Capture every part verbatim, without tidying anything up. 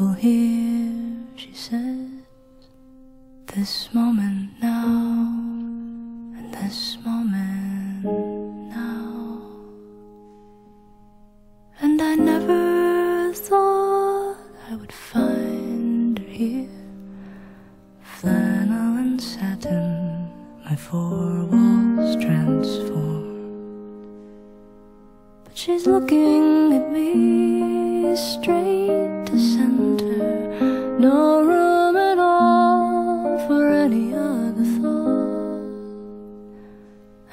beautiful here, she says, this moment now, and this moment now. And I never thought I would find her here, flannel and satin, my four walls transformed. But she's looking at me straight to center, no room at all for any other thought.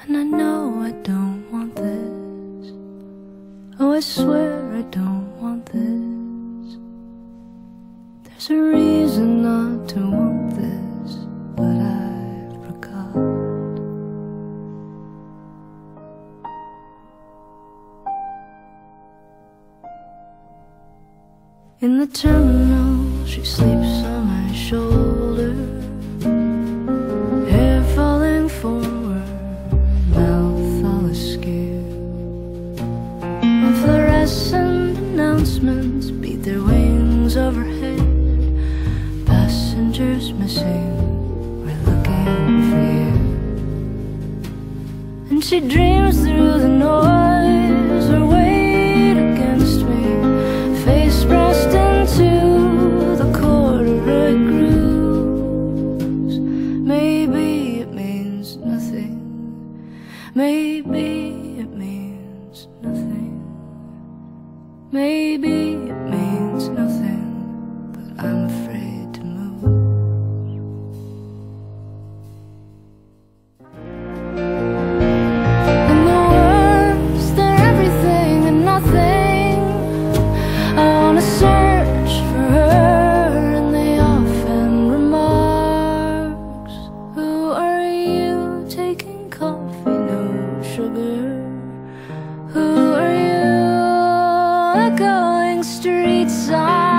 And I know I don't want this, oh I swear I don't want this. There's a reason not to want this, but I forgot. In the terminal, she sleeps on my shoulder, hair falling forward, mouth all askew. And fluorescent announcements beat their wings overhead, passengers missing. And she dreams through the noise, her weight against me, face pressed into the corduroy grooves. Maybe it means nothing, maybe it means nothing, maybe it means nothing, but I'm afraid. Going street side.